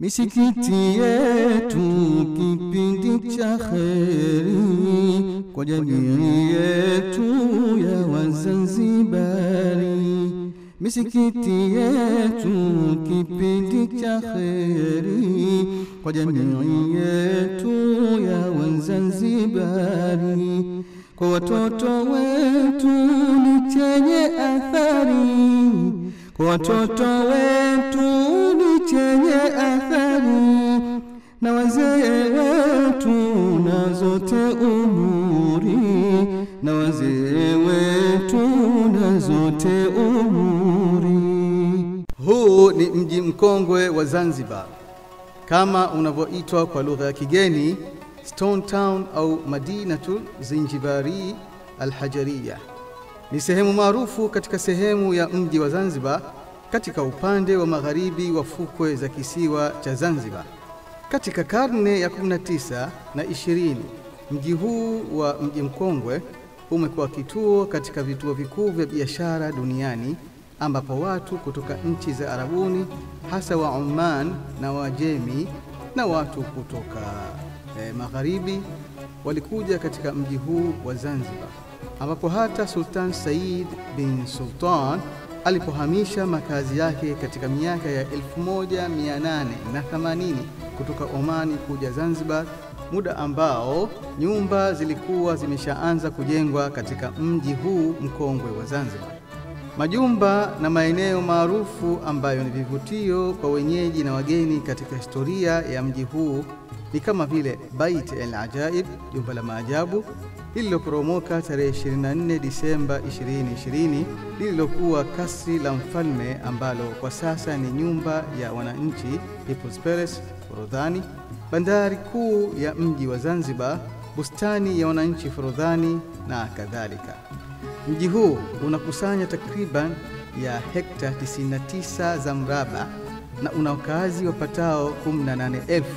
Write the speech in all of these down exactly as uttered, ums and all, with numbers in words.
Misikiti yetu kipindi cha kheri kwa jamii yetu ya Wazanzibari. Misikiti yetu kipindi cha kheri kwa jamii yetu ya Wazanzibari. Kwa watoto wetu ni chenye athari, kwa watoto wetu ni chenye athari, na wazee wetu na zote umuri, na wazee wetu na zote umuri. Huu ni mji mkongwe wa Zanzibar, kama unavyoitwa kwa lugha ya kigeni Stone Town au Madinatul Zinjibari Al-Hajariyah. Ni sehemu maarufu katika sehemu ya mji wa Zanzibar katika upande wa magharibi wa fukwe za kisiwa cha Zanzibar. Katika karne ya kumi na tisa na ishirini, mji huu wa mji mkongwe umekuwa kituo katika vituo vikuu vya biashara duniani, ambapo watu kutoka nchi za Arabuni, hasa wa Oman na Wajemi, na watu kutoka E, magharibi walikuja katika mji huu wa Zanzibar, ambapo hata Sultan Said bin Sultan alipohamisha makazi yake katika miaka ya elfu moja mia nane themanini kutoka Omani kuja Zanzibar, muda ambao nyumba zilikuwa zimeshaanza kujengwa katika mji huu mkongwe wa Zanzibar. Majumba na maeneo maarufu ambayo ni vivutio kwa wenyeji na wageni katika historia ya mji huu ni kama vile Bait al-Ajaib, jumba la maajabu, lililoporomoka tarehe ishirini na nne Disemba elfu mbili na ishirini, lililokuwa kasri la mfalme ambalo kwa sasa ni nyumba ya wananchi, People's Palace, Forodhani, bandari kuu ya mji wa Zanzibar, bustani ya wananchi Forodhani na kadhalika. Mji huu unakusanya takriban ya hekta tisini na tisa za mraba na una wakazi wapatao kumi na nane elfu,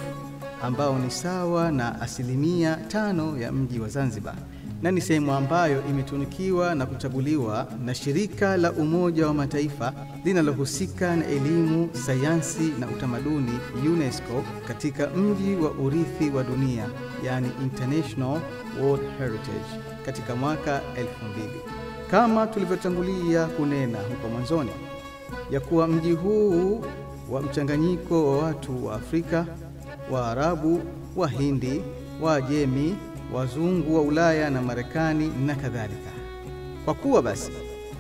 ambao ni sawa na asilimia tano ya mji wa Zanzibar, na ni sehemu ambayo imetunikiwa na kuchaguliwa na shirika la Umoja wa Mataifa linalohusika na elimu, sayansi na utamaduni, UNESCO, katika mji wa urithi wa dunia, yani International World Heritage, katika mwaka elfu mbili. Kama tulivyotangulia kunena huko mwanzoni, ya kuwa mji huu wa mchanganyiko wa watu wa Afrika, Waarabu, Wahindi, Wajemi, Wazungu wa Ulaya na Marekani na kadhalika. Kwa kuwa basi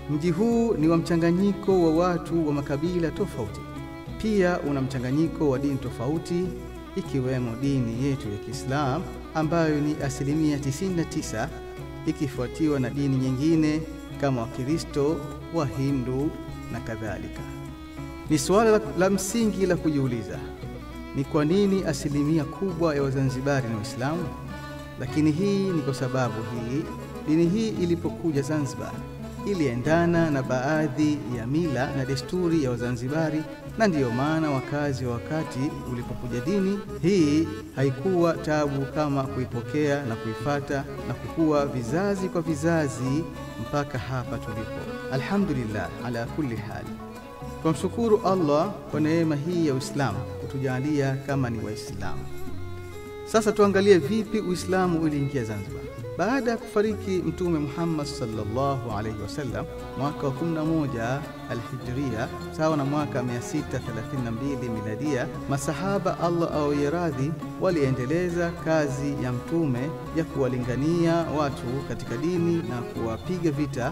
mji huu ni wa mchanganyiko wa watu wa makabila tofauti, pia una mchanganyiko wa dini tofauti, ikiwemo dini yetu ya Kiislamu ambayo ni asilimia tisini na tisa, ikifuatiwa na dini nyingine kama Wakristo, Wahindu na kadhalika. Ni swala la msingi la kujiuliza, ni kwa nini asilimia kubwa ya Wazanzibari ni Waislamu? Lakini hii ni kwa sababu hii dini hii ilipokuja Zanzibar iliendana na baadhi ya mila na desturi ya Wazanzibari, na ndiyo maana wakazi wa wakati ulipokuja dini hii haikuwa tabu kama kuipokea na kuifata na kukua vizazi kwa vizazi mpaka hapa tulipo. Alhamdulillah ala kulli hali. Tumshukuru Allah kwa neema hii ya Uislamu kutujalia kama ni Waislamu. Sasa tuangalie vipi Uislamu uliingia Zanzibar. Baada ya kufariki Mtume Muhammad sallallahu alaihi wasallam mwaka wa kumi na moja al-Hijria, sawa na mwaka mia sita thelathini na mbili miladia, masahaba Allah awaye radhi waliendeleza kazi ya Mtume ya kuwalingania watu katika dini na kuwapiga vita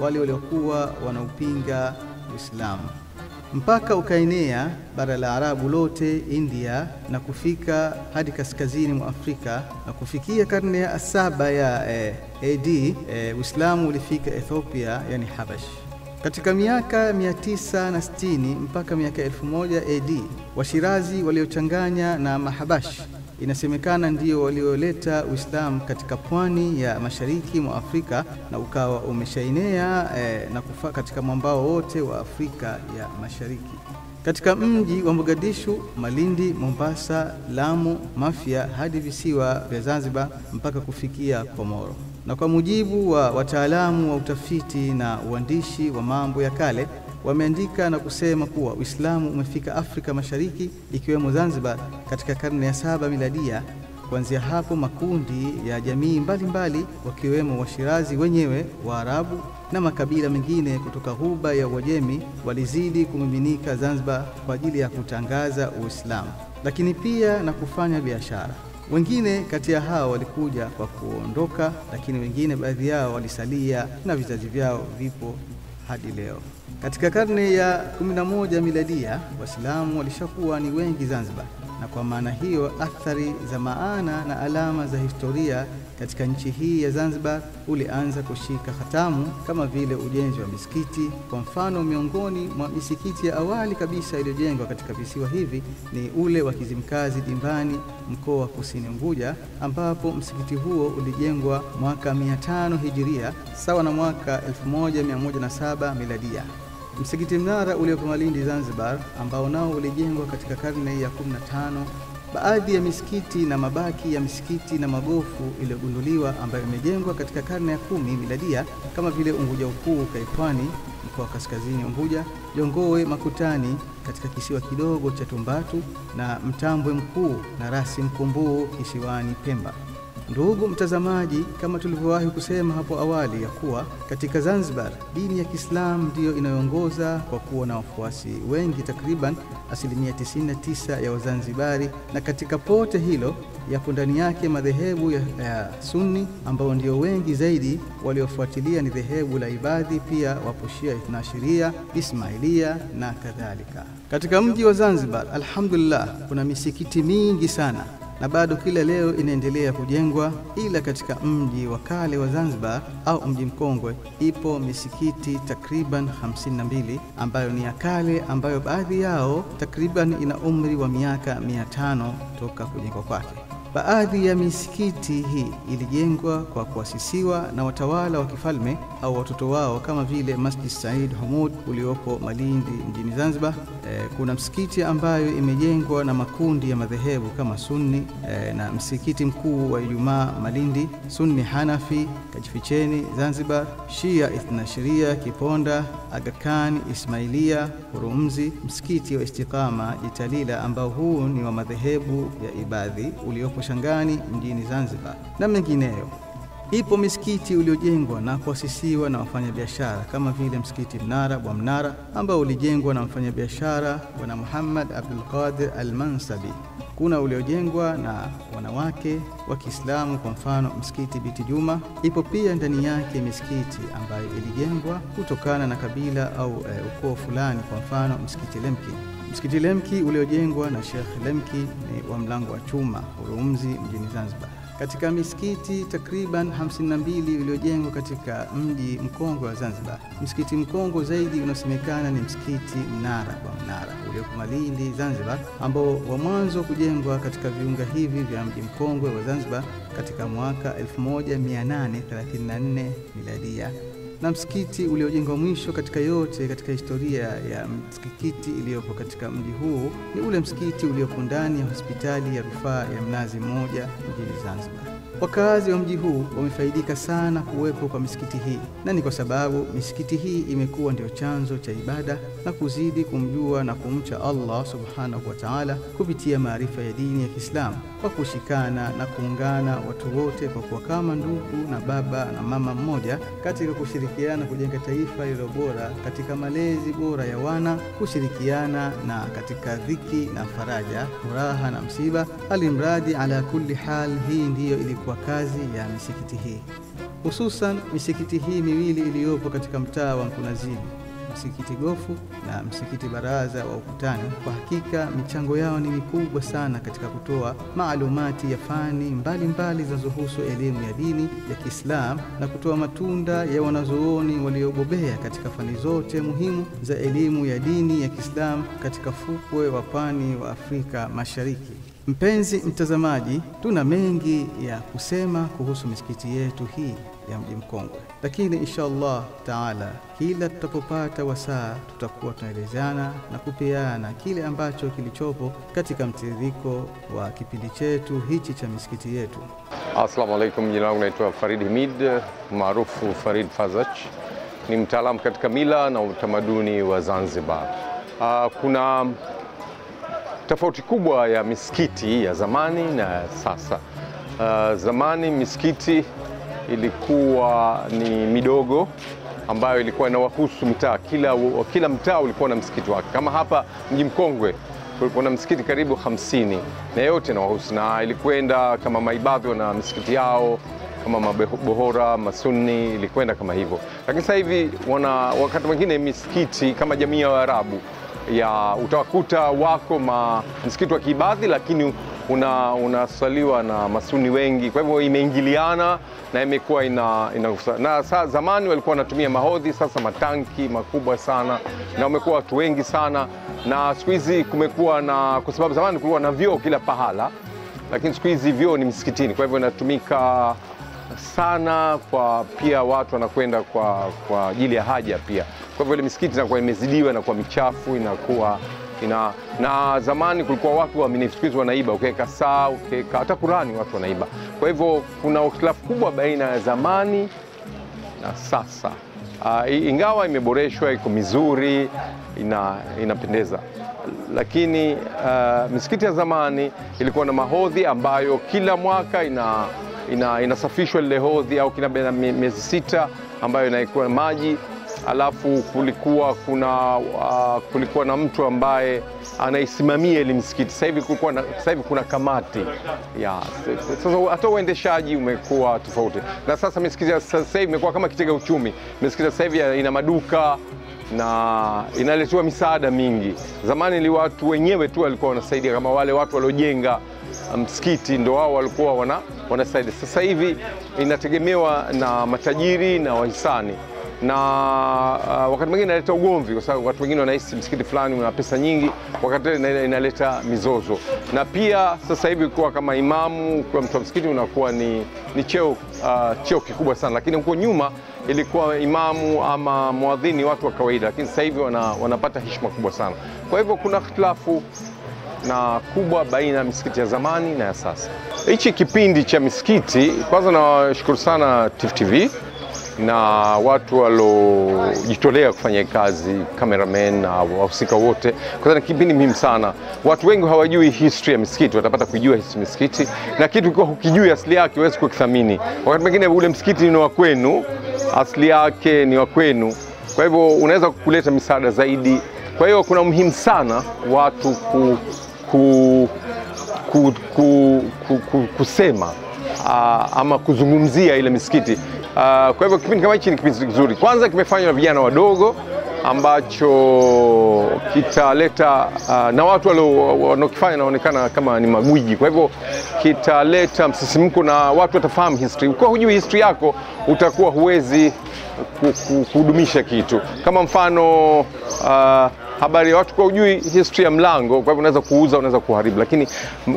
wale waliokuwa wanaupinga Uislamu, mpaka ukaenea bara la Arabu lote, India, na kufika hadi kaskazini mwa Afrika, na kufikia karne ya saba ya eh, A D eh, Uislamu ulifika Ethiopia, yani Habash. Katika miaka mia tisa sitini mpaka miaka elfu moja A D, Washirazi waliochanganya na Mahabash inasemekana ndio walioleta Uislamu katika pwani ya mashariki mwa Afrika, na ukawa umeshaenea eh, na kufa katika mwambao wote wa Afrika ya Mashariki, katika mji wa Mogadishu, Malindi, Mombasa, Lamu, Mafia, hadi visiwa vya Zanzibar mpaka kufikia Komoro. Na kwa mujibu wa wataalamu wa utafiti na uandishi wa mambo ya kale, wameandika na kusema kuwa Uislamu umefika Afrika Mashariki ikiwemo Zanzibar katika karne ya saba miladia. Kuanzia hapo makundi ya jamii mbalimbali mbali, wakiwemo Washirazi wenyewe, Waarabu na makabila mengine kutoka Ghuba ya Uajemi walizidi kumiminika Zanzibar kwa ajili ya kutangaza Uislamu, lakini pia na kufanya biashara. Wengine kati ya hao walikuja kwa kuondoka, lakini wengine baadhi yao walisalia na vizazi vyao vipo hadi leo. Katika karne ya kumi na moja miladia, Waislamu walishakuwa ni wengi Zanzibar, na kwa maana hiyo athari za maana na alama za historia katika nchi hii ya Zanzibar ulianza kushika hatamu, kama vile ujenzi wa misikiti. Kwa mfano, miongoni mwa misikiti ya awali kabisa iliyojengwa katika visiwa hivi ni ule wa Kizimkazi Dimbani, mkoa wa Kusini Unguja, ambapo msikiti huo ulijengwa mwaka mia tano Hijiria sawa na mwaka elfu moja mia moja na saba miladia. Msikiti Mnara uliopo Malindi Zanzibar, ambao nao ulijengwa katika karne ya kumi na tano. Baadhi ya misikiti na mabaki ya misikiti na magofu iliyogunduliwa ambayo imejengwa katika karne ya kumi miladia, kama vile Unguja Ukuu Kaikwani, mkoa wa Kaskazini Unguja, Jongowe Makutani katika kisiwa kidogo cha Tumbatu, na Mtambwe Mkuu na Rasi Mkumbuu kisiwani Pemba. Ndugu mtazamaji, kama tulivyowahi kusema hapo awali ya kuwa katika Zanzibar dini ya Kiislamu ndiyo inayoongoza kwa kuwa na wafuasi wengi, takriban asilimia tisini na tisa ya Wazanzibari, na katika pote hilo yapo ndani yake madhehebu ya, ya Sunni ambao ndio wengi zaidi. Waliofuatilia ni dhehebu la Ibadhi, pia wapo Shia, Ithnashiria, Ismailia na kadhalika. Katika mji wa Zanzibar, alhamdulillah, kuna misikiti mingi sana na bado kila leo inaendelea kujengwa, ila katika mji wa kale wa Zanzibar au mji mkongwe ipo misikiti takriban hamsini na mbili ambayo ni ya kale, ambayo baadhi yao takriban ina umri wa miaka mia tano toka kujengwa kwake. Baadhi ya misikiti hii ilijengwa kwa kuasisiwa na watawala wa kifalme au watoto wao, kama vile Masjid Said Humud uliopo Malindi mjini Zanzibar. E, kuna msikiti ambayo imejengwa na makundi ya madhehebu kama Sunni, e, na msikiti mkuu wa Ijumaa Malindi, Sunni Hanafi Kajificheni Zanzibar, Shia Ithnashiria Kiponda, Aga Khan Ismailia Hurumzi, msikiti wa Istiqama Jitalila ambao huu ni wa madhehebu ya Ibadhi uliopo Shangani mjini Zanzibar na mengineyo. Ipo misikiti uliojengwa na kuasisiwa na wafanyabiashara kama vile msikiti Mnara wa Mnara ambao ulijengwa na mfanyabiashara Bwana Muhammad Abdul Qadir Al-Mansabi. Kuna uliojengwa na wanawake wa Kiislamu, kwa mfano msikiti Biti Juma. Ipo pia ndani yake misikiti ambayo ilijengwa kutokana na kabila au e, ukoo fulani, kwa mfano msikiti Lemki. Msikiti Lemki uliojengwa na Sheikh Lemki ni wa Mlango wa Chuma Hurumzi mjini Zanzibar. Katika misikiti takriban hamsini na mbili uliojengwa katika mji mkongwe wa Zanzibar, msikiti mkongwe zaidi unasemekana ni msikiti Mnara kwa Mnara uliopo Malindi Zanzibar, ambao wa mwanzo kujengwa katika viunga hivi vya mji mkongwe wa Zanzibar katika mwaka elfu moja mia nane thelathini na nne miladia, na msikiti uliojengwa mwisho katika yote katika historia ya msikiti iliyopo katika mji huu ni ule msikiti uliopo ndani ya hospitali ya rufaa ya Mnazi Mmoja mjini Zanzibar. Wakazi wa mji huu wamefaidika sana kuwepo kwa misikiti hii, na ni kwa sababu misikiti hii imekuwa ndio chanzo cha ibada na kuzidi kumjua na kumcha Allah subhanahu wa ta'ala kupitia maarifa ya dini ya Kiislamu, kwa kushikana na kuungana watu wote kwa kuwa kama ndugu na baba na mama mmoja, katika kushirikiana kujenga taifa lililo bora katika malezi bora ya wana, kushirikiana na katika dhiki na faraja, furaha na msiba. Alimradi ala kulli hal, hii ndiyo ili kwa kazi ya misikiti hii, hususan misikiti hii miwili iliyopo katika mtaa wa Mkunazini, msikiti Gofu na msikiti Baraza wa Ukutani. Kwa hakika michango yao ni mikubwa sana katika kutoa maalumati ya fani mbalimbali zinazohusu elimu ya dini ya Kiislamu na kutoa matunda ya wanazuoni waliobobea katika fani zote muhimu za elimu ya dini ya Kiislamu katika fukwe wa pwani wa Afrika Mashariki. Mpenzi mtazamaji, tuna mengi ya kusema kuhusu misikiti yetu hii ya mji mkongwe, lakini inshallah taala kila tutapopata wasaa tutakuwa tunaelezana na kupeana kile ambacho kilichopo katika mtiririko wa kipindi chetu hichi cha misikiti yetu. Asalamu alaykum, jina langu naitwa Farid Himid maarufu Farid Fazach, ni mtaalamu katika mila na utamaduni wa Zanzibar. Uh, kuna tofauti kubwa ya misikiti ya zamani na sasa. Uh, zamani misikiti ilikuwa ni midogo ambayo ilikuwa inawahusu mtaa, kila kila mtaa ulikuwa na msikiti wake. Kama hapa Mji Mkongwe kulikuwa na msikiti karibu hamsini na yote inawahusu, na ilikwenda kama Maibadhi na msikiti yao, kama Mabohora, Masunni, ilikwenda kama hivyo. Lakini sasa hivi wana wakati mwingine misikiti kama jamii ya Waarabu ya utawakuta wako ma msikiti wa Kiibadhi, lakini una unasaliwa na Masuni wengi. Kwa hivyo imeingiliana na imekuwa ina, ina na saa zamani walikuwa wanatumia mahodhi, sasa matanki makubwa sana na wamekuwa watu wengi sana. Na siku hizi kumekuwa na, kwa sababu zamani kulikuwa na vyoo kila pahala, lakini siku hizi vyoo ni msikitini. Kwa hivyo inatumika sana kwa pia watu wanakwenda kwa kwa ajili ya haja pia. Kwa hivyo ile misikiti inakuwa imezidiwa na kwa michafu inakuwa ina, na zamani kulikuwa watu waaminifu wanaiba, ukiweka saa ukiweka hata Qurani watu wanaiba. Kwa hivyo kuna ukhtilafu kubwa baina ya zamani na sasa. Uh, ingawa imeboreshwa, iko mizuri, ina inapendeza. Lakini uh, misikiti ya zamani ilikuwa na mahodhi ambayo kila mwaka ina ina inasafishwa ile hodhi au kila miezi sita ambayo inaikuwa maji. Alafu kulikuwa kuna uh, kulikuwa na mtu ambaye anaisimamia ile msikiti. Sasa hivi kulikuwa na, sasa hivi kuna kamati ya sasa, hata uendeshaji umekuwa tofauti. Na sasa misikiti sasa hivi imekuwa kama kitega uchumi. Misikiti sasa hivi ina maduka na inaletiwa misaada mingi. Zamani ni watu wenyewe tu walikuwa wanasaidia, kama wale watu waliojenga msikiti ndio wao walikuwa wana wanasaidia. Sasa hivi inategemewa na matajiri na wahisani, na uh, wakati mwingine inaleta ugomvi, kwa sababu watu wengine wanahisi msikiti fulani una pesa nyingi, wakati inaleta mizozo. Na pia sasa hivi kuwa kama imamu, kuwa mtu wa msikiti unakuwa ni ni cheo uh, cheo kikubwa sana. Lakini huko nyuma ilikuwa imamu ama muadhini watu wa kawaida, lakini sasa hivi wana, wanapata heshima kubwa sana. Kwa hivyo kuna ikhtilafu na kubwa baina ya misikiti ya zamani na ya sasa. Hichi kipindi cha misikiti, kwanza nawashukuru sana T I F T V na watu waliojitolea kufanya kazi, cameramen na wahusika wote. Kwa sababu kipindi muhimu sana. Watu wengi hawajui history ya misikiti, watapata kujua history ya misikiti, na kitu kwa hukijui asili yake huwezi kukithamini. Wakati mwingine ule msikiti ni wa kwenu, asili yake ni wa kwenu. Kwa hivyo unaweza kuleta misaada zaidi. Kwa hiyo kuna muhimu sana watu ku, ku, ku, ku, ku, ku, kusema uh, ama kuzungumzia ile misikiti. Uh, kwa hivyo kipindi kama hichi ni kipindi kizuri. Kwanza kimefanywa na vijana wadogo ambacho kitaleta uh, na watu wanaokifanya naonekana kama ni magwiji. Kwa hivyo kitaleta msisimko na watu watafahamu history. Ukiwa hujui history yako utakuwa huwezi kudumisha kitu. Kama mfano uh, habari ya watu kwa hujui history ya mlango, kwa hivyo unaweza kuuza, unaweza kuharibu. Lakini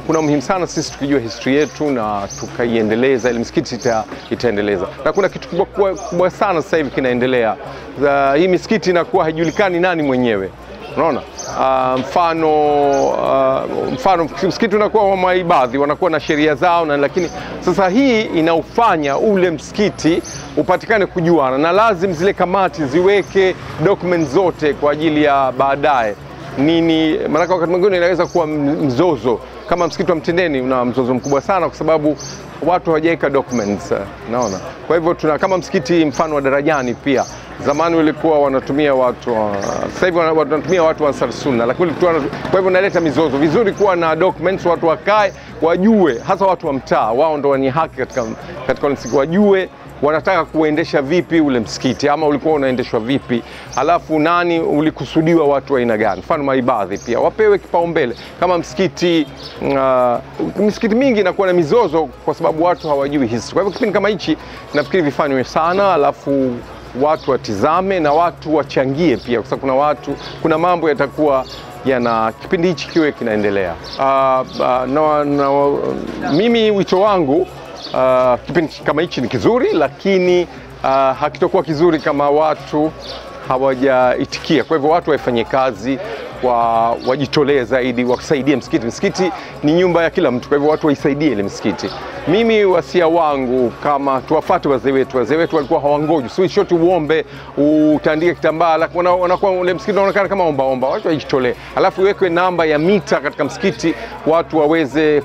kuna muhimu sana sisi tukijua history yetu na tukaiendeleza, ili misikiti ita, itaendeleza. Na kuna kitu kubwa, kubwa sana sasa hivi kinaendelea. Uh, hii misikiti inakuwa haijulikani nani mwenyewe. Unaona? Uh, mfano uh, mfano msikiti unakuwa wa Maibadhi, wanakuwa na sheria zao, na lakini sasa hii inaufanya ule msikiti upatikane kujuana, na lazima zile kamati ziweke documents zote kwa ajili ya baadaye nini, maana wakati mwingine inaweza kuwa mzozo. Kama msikiti wa Mtendeni una mzozo mkubwa sana kwa sababu watu hawajaweka documents. Naona. Kwa hivyo tuna kama msikiti mfano wa Darajani pia. Zamani walikuwa wanatumia watu, sasa hivi wanatumia watu wa Ansar Sunna, lakini kwa hivyo naleta mizozo. Vizuri kuwa na documents, watu wakae wajue, hasa watu wa mtaa wao ndio wenye haki katika katika msikiti, wajue wanataka kuendesha vipi ule msikiti ama ulikuwa unaendeshwa vipi, alafu nani ulikusudiwa, watu wa aina gani. Mfano Maibadhi pia wapewe kipaumbele kama msikiti. Uh, misikiti mingi inakuwa na mizozo kwa sababu watu hawajui history. Kwa hivyo kipindi kama hichi nafikiri vifanywe sana, alafu watu watizame na watu wachangie pia, kwa sababu kuna watu, kuna mambo yatakuwa yana kipindi hichi kiwe kinaendelea. Uh, uh, na, na, mimi wito wangu, Uh, kipindi kama hichi ni kizuri, lakini uh, hakitokuwa kizuri kama watu hawajaitikia. Kwa hivyo watu waifanye kazi, wajitolee zaidi, wasaidie msikiti. Msikiti ni nyumba ya kila mtu, kwa hivyo watu waisaidie ile msikiti. Mimi wasia wangu kama tuwafuate wazee wetu, wazee wetu walikuwa hawangoji. Sio shoti uombe, utandike kitambaa, wanakuwa ile msikiti unaonekana kama omba omba. Watu wajitolee. Alafu iwekwe namba ya mita katika msikiti, watu waweze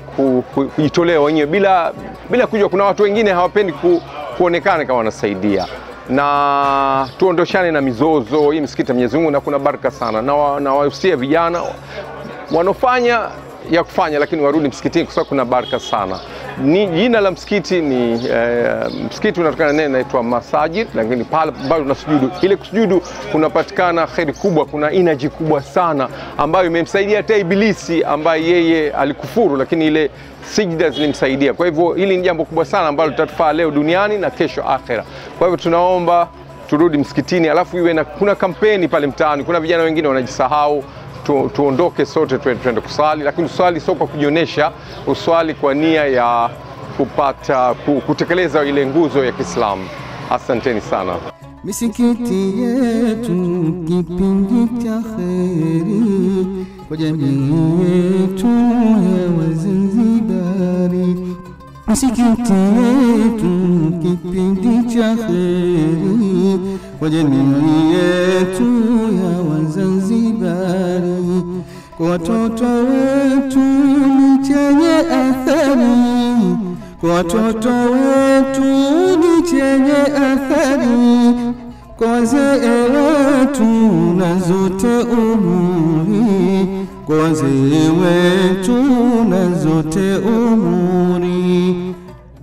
kujitolea wenyewe bila bila kujua kuna watu wengine hawapendi ku, kuonekana kama wanasaidia. Na tuondoshane na mizozo hii. Msikiti Mwenyezi Mungu na kuna baraka sana, na na wahusia vijana wanofanya ya kufanya, lakini warudi msikitini kwa sababu kuna baraka sana. Ni jina la msikiti ni eh, msikiti unatokana neno inaitwa masajid, lakini pale bado tunasujudu. Ile kusujudu kunapatikana khairi kubwa, kuna energy kubwa sana ambayo imemsaidia hata Ibilisi ambaye yeye alikufuru, lakini ile sijda zilimsaidia. Kwa hivyo hili ni jambo kubwa sana ambalo tutatufaa leo duniani na kesho akhera. Kwa hivyo tunaomba turudi msikitini, alafu iwe na kuna kampeni pale mtaani. Kuna vijana wengine wanajisahau. Tu, tuondoke sote twende kusali, lakini uswali sio kwa kujionesha, uswali kwa nia ya kupata kutekeleza ile nguzo ya Kiislamu. Asanteni sana. Misikiti yetu kipindi cha kheri kwa jamii yetu ya Wazanzibari, misikiti yetu kipindi cha kheri kwa jamii yetu ya Wazanzibari. Kwa watoto wetu ni chenye athari, kwa watoto wetu ni chenye athari, kwa wazee wetu na zote umuri, kwa wazee wetu na zote umuri.